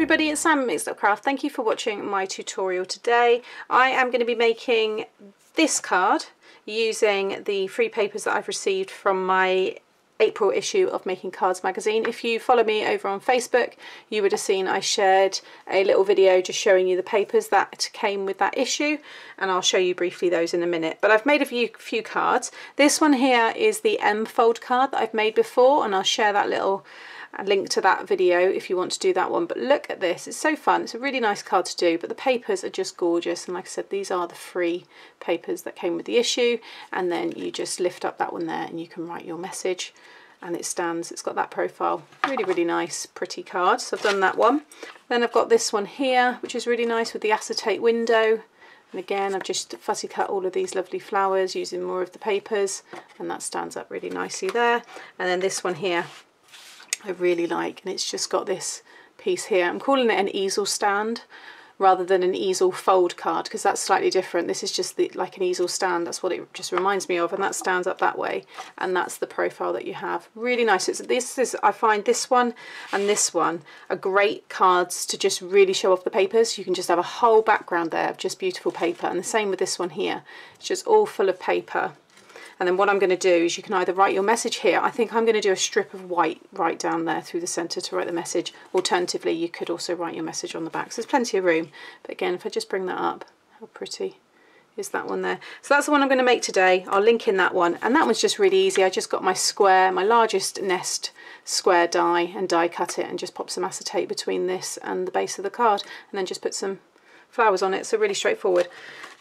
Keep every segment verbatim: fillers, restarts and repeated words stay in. everybody, it's Sam at Mixed Up Craft. Thank you for watching my tutorial today. I am going to be making this card using the free papers that I've received from my April issue of Making Cards magazine. If you follow me over on Facebook, you would have seen I shared a little video just showing you the papers that came with that issue, and I'll show you briefly those in a minute. But I've made a few, few cards. This one here is the M-fold card that I've made before, and I'll share that little link to that video if you want to do that one. But look at this, it's so fun. It's a really nice card to do, but the papers are just gorgeous, and like I said, these are the free papers that came with the issue. And then you just lift up that one there and you can write your message, and it stands, it's got that profile, really really nice pretty card. So I've done that one. Then I've got this one here, which is really nice with the acetate window, and again I've just fussy cut all of these lovely flowers using more of the papers, and that stands up really nicely there. And then this one here I really like, and it's just got this piece here. I'm calling it an easel stand rather than an easel fold card, because that's slightly different. This is just the, like an easel stand, that's what it just reminds me of, and that stands up that way, and that's the profile that you have. Really nice. It's, this is, I find this one and this one are great cards to just really show off the papers. You can just have a whole background there of just beautiful paper, and the same with this one here. It's just all full of paper. And then what I'm going to do is you can either write your message here. I think I'm going to do a strip of white right down there through the centre to write the message. Alternatively, you could also write your message on the back. So there's plenty of room. But again, if I just bring that up, how pretty is that one there? So that's the one I'm going to make today. I'll link in that one. And that one's just really easy. I just got my square, my largest Nest square die, and die cut it, and just pop some acetate between this and the base of the card, and then just put some flowers on it. So really straightforward.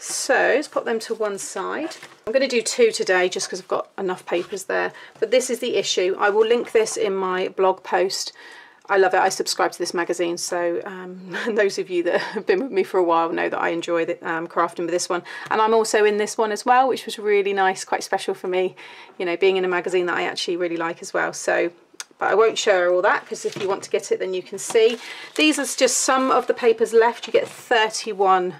So let's pop them to one side. I'm going to do two today just because I've got enough papers there. But this is the issue. I will link this in my blog post. I love it. I subscribe to this magazine, so um, those of you that have been with me for a while know that I enjoy the, um, crafting with this one. And I'm also in this one as well, which was really nice, quite special for me, you know, being in a magazine that I actually really like as well. So but I won't share all that, because if you want to get it then you can see. These are just some of the papers left. You get thirty-one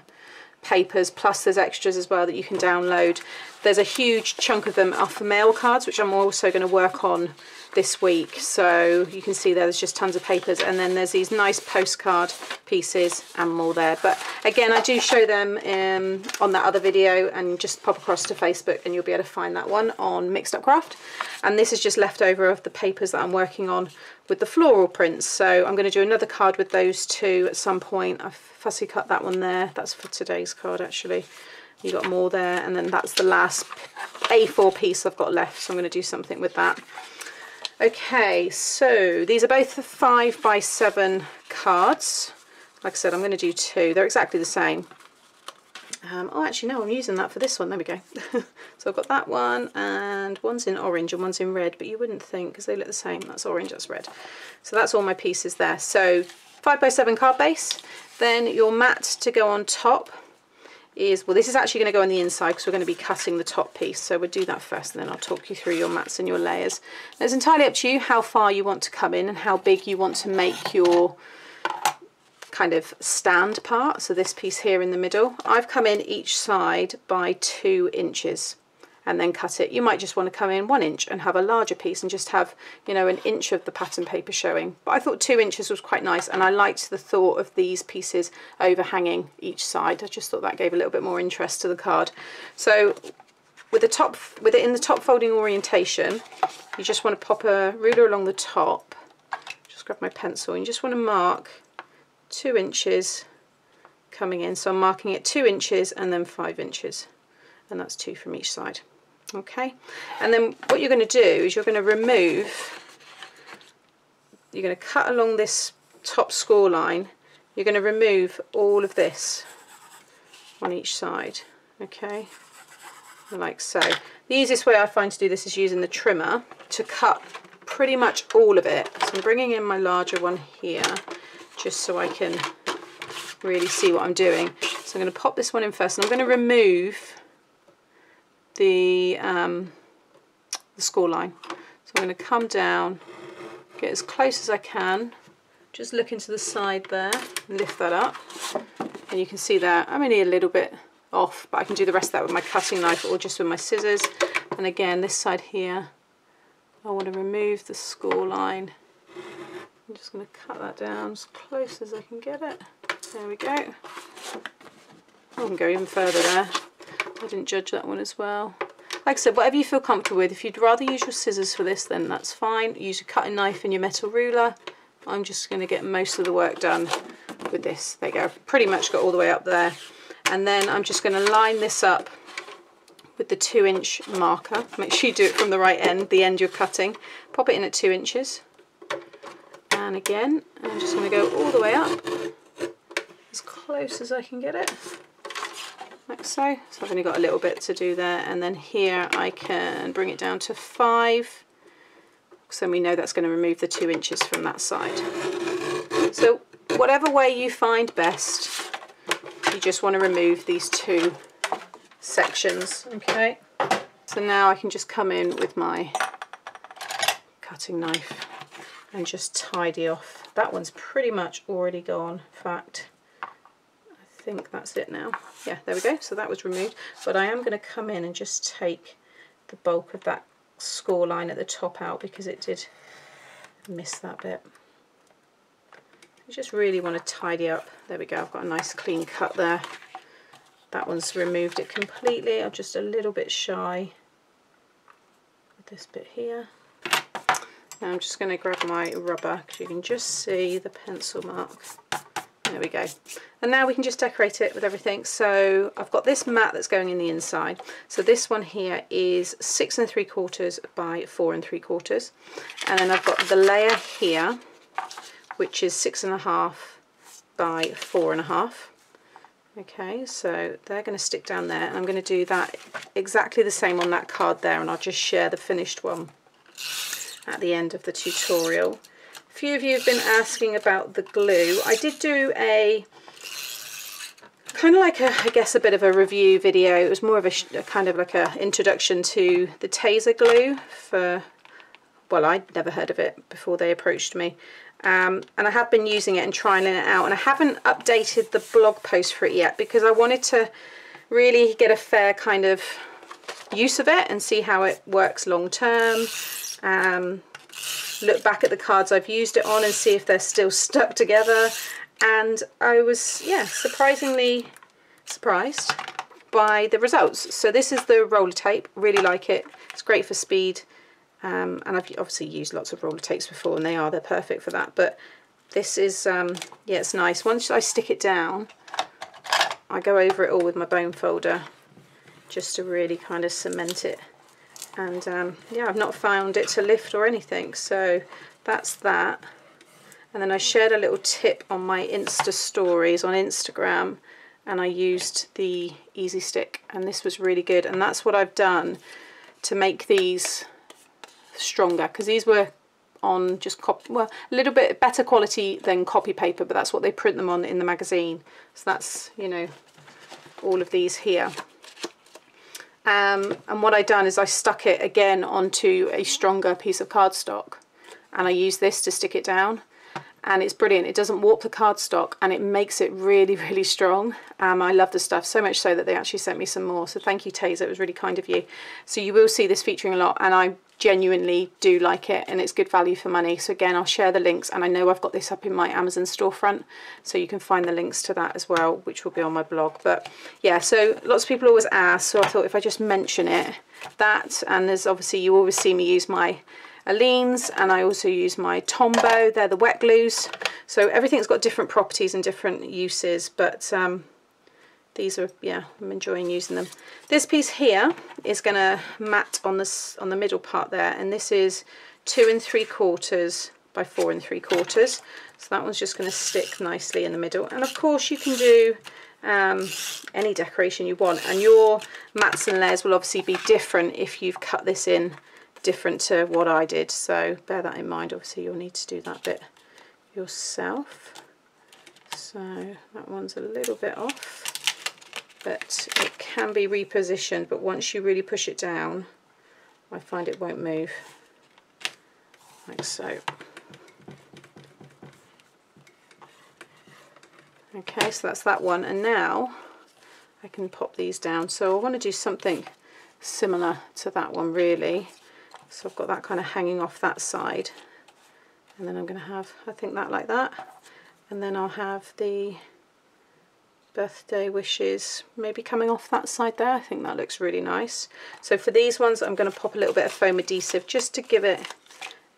papers, plus there's extras as well that you can download. There's a huge chunk of them are for mail cards, which I'm also going to work on this week. So you can see there, there's just tons of papers, and then there's these nice postcard pieces and more there. But again, I do show them um, on that other video, and just pop across to Facebook and you'll be able to find that one on Mixed Up Craft. And this is just leftover of the papers that I'm working on with the floral prints. So I'm going to do another card with those two at some point. I've fussy cut that one there. That's for today's card actually. You got more there, and then that's the last A four piece I've got left, so I'm going to do something with that. Okay, so these are both the five by seven cards. Like I said, I'm going to do two. They're exactly the same. Um, oh, actually, no, I'm using that for this one. There we go. So I've got that one, and one's in orange and one's in red, but you wouldn't think because they look the same. That's orange, that's red. So that's all my pieces there. So five by seven card base. Then your mat to go on top is, well, this is actually going to go on the inside because we're going to be cutting the top piece, so we'll do that first, and then I'll talk you through your mats and your layers. And it's entirely up to you how far you want to come in and how big you want to make your kind of stand part. So this piece here in the middle, I've come in each side by two inches, and then cut it. You might just want to come in one inch and have a larger piece and just have, you know, an inch of the pattern paper showing. But I thought two inches was quite nice, and I liked the thought of these pieces overhanging each side. I just thought that gave a little bit more interest to the card. So with the top, with it in the top folding orientation, you just want to pop a ruler along the top. Just grab my pencil, and you just want to mark two inches coming in. So I'm marking it two inches and then five inches, and that's two from each side. Okay, and then what you're going to do is you're going to remove, you're going to cut along this top score line, you're going to remove all of this on each side, okay, like so. The easiest way I find to do this is using the trimmer to cut pretty much all of it. So I'm bringing in my larger one here just so I can really see what I'm doing. So I'm going to pop this one in first, and I'm going to remove the, um, the score line. So I'm going to come down, get as close as I can, just look into the side there, lift that up, and you can see there I'm only a little bit off, but I can do the rest of that with my cutting knife or just with my scissors. And again, this side here, I want to remove the score line I'm just going to cut that down as close as I can get it. There we go. I can go even further there. I didn't judge that one as well. Like I said, whatever you feel comfortable with. If you'd rather use your scissors for this, then that's fine. Use a cutting knife and your metal ruler. I'm just going to get most of the work done with this. There you go. I've pretty much got all the way up there. And then I'm just going to line this up with the two inch marker. Make sure you do it from the right end, the end you're cutting. Pop it in at two inches. And again, I'm just going to go all the way up as close as I can get it. Like so. So I've only got a little bit to do there, and then here I can bring it down to five, so we know that's going to remove the two inches from that side. So whatever way you find best, you just want to remove these two sections. Okay, so now I can just come in with my cutting knife and just tidy off. That one's pretty much already gone, in fact. I think that's it now. Yeah, there we go. So that was removed, but I am going to come in and just take the bulk of that score line at the top out, because it did miss that bit. I just really want to tidy up. There we go. I've got a nice clean cut there. That one's removed it completely. I'm just a little bit shy with this bit here. Now I'm just going to grab my rubber, because you can just see the pencil mark. There we go. And now we can just decorate it with everything. So I've got this mat that's going in the inside. So this one here is six and three quarters by four and three quarters. And then I've got the layer here, which is six and a half by four and a half. Okay, so they're going to stick down there. And I'm going to do that exactly the same on that card there. And I'll just share the finished one at the end of the tutorial. A few of you have been asking about the glue. I did do a kind of like a, I guess a bit of a review video. It was more of a, sh a kind of like a introduction to the Taser glue for, well, I'd never heard of it before they approached me. Um, and I have been using it and trying it out, and I haven't updated the blog post for it yet, because I wanted to really get a fair kind of use of it and see how it works long term. Um, look back at the cards I've used it on and see if they're still stuck together. And I was, yeah, surprisingly surprised by the results. So this is the roller tape. Really like it. It's great for speed. Um, and I've obviously used lots of roller tapes before, and they are, they're perfect for that. But this is, um, yeah, it's nice. Once I stick it down, I go over it all with my bone folder just to really kind of cement it. And um, yeah, I've not found it to lift or anything, so that's that. And then I shared a little tip on my Insta stories on Instagram, and I used the Easy Stick, and this was really good. And that's what I've done to make these stronger, because these were on just copy, well, a little bit better quality than copy paper, but that's what they print them on in the magazine. So that's, you know, all of these here. Um, and what I done is I stuck it again onto a stronger piece of cardstock, and I used this to stick it down, and it's brilliant. It doesn't warp the cardstock, and it makes it really, really strong. Um, I love the stuff, so much so that they actually sent me some more. So thank you, Taser. It was really kind of you. So you will see this featuring a lot, and I genuinely do like it, and it's good value for money. So again, I'll share the links, and I know I've got this up in my Amazon storefront, so you can find the links to that as well, which will be on my blog. But yeah, so lots of people always ask, so I thought if I just mention it, that, and there's obviously, you always see me use my Aleene's, and I also use my Tombow. They're the wet glues, so everything's got different properties and different uses, but um, these are, yeah, I'm enjoying using them. This piece here is going to mat on this, on the middle part there, and this is two and three quarters by four and three quarters. So that one's just going to stick nicely in the middle. And of course, you can do um, any decoration you want, and your mats and layers will obviously be different if you've cut this in different to what I did. So bear that in mind. Obviously, you'll need to do that bit yourself. So that one's a little bit off, but it can be repositioned. But once you really push it down, I find it won't move, like so. Okay, so that's that one, and now I can pop these down. So I want to do something similar to that one, really. So I've got that kind of hanging off that side, and then I'm going to have, I think, that like that, and then I'll have the birthday wishes maybe coming off that side there. I think that looks really nice. So for these ones I'm going to pop a little bit of foam adhesive just to give it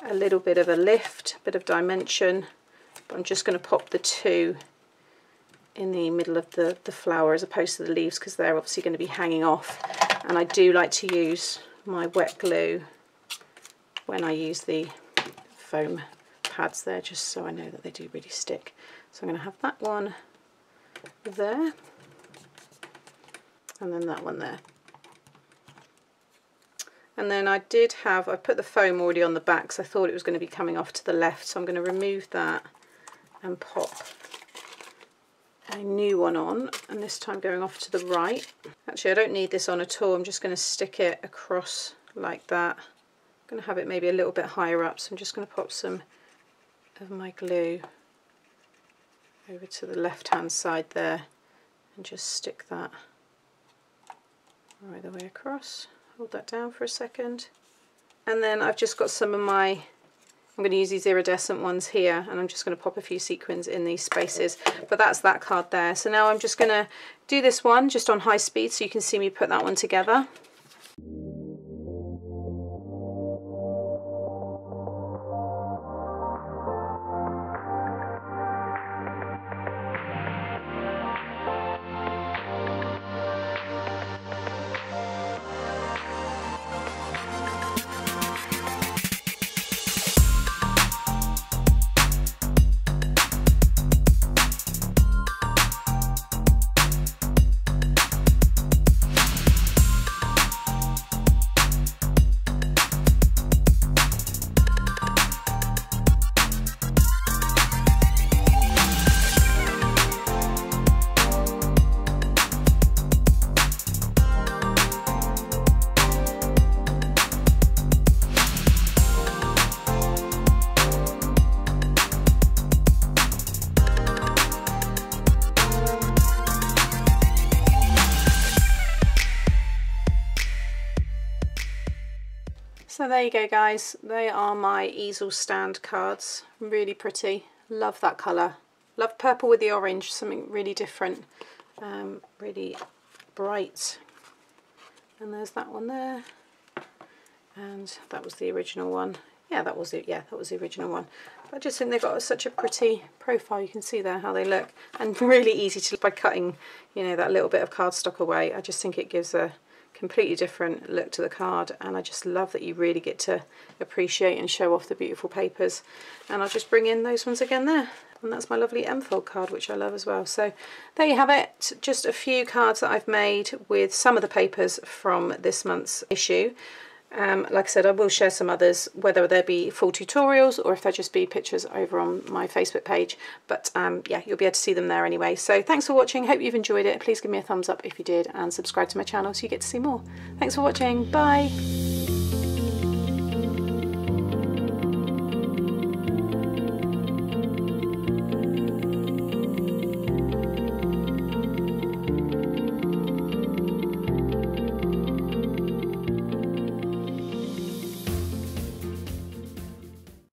a little bit of a lift, a bit of dimension, but I'm just going to pop the two in the middle of the, the flower as opposed to the leaves, because they're obviously going to be hanging off, and I do like to use my wet glue when I use the foam pads there, just so I know that they do really stick. So I'm going to have that one there and then that one there. And then I did have, I put the foam already on the back because I thought it was going to be coming off to the left, so I'm going to remove that and pop a new one on, and this time going off to the right. Actually I don't need this on at all, I'm just going to stick it across like that. I'm going to have it maybe a little bit higher up, so I'm just going to pop some of my glue over to the left hand side there and just stick that right the way across. Hold that down for a second, and then I've just got some of my, I'm going to use these iridescent ones here, and I'm just going to pop a few sequins in these spaces, but that's that card there. So now I'm just going to do this one just on high speed so you can see me put that one together. So there you go guys, they are my easel stand cards. Really pretty, love that colour. Love purple with the orange, something really different, um, really bright. And there's that one there, and that was the original one. Yeah, that was it. Yeah, that was the original one. But I just think they've got such a pretty profile. You can see there how they look, and really easy to, by cutting, you know, that little bit of cardstock away. I just think it gives a completely different look to the card, and I just love that you really get to appreciate and show off the beautiful papers. And I'll just bring in those ones again there, and that's my lovely M-fold card, which I love as well. So there you have it, just a few cards that I've made with some of the papers from this month's issue. Um, like I said, I will share some others, whether there be full tutorials or if there just be pictures over on my Facebook page. But um, yeah, you'll be able to see them there anyway. So thanks for watching. Hope you've enjoyed it. Please give me a thumbs up if you did, and subscribe to my channel so you get to see more. Thanks for watching. Bye.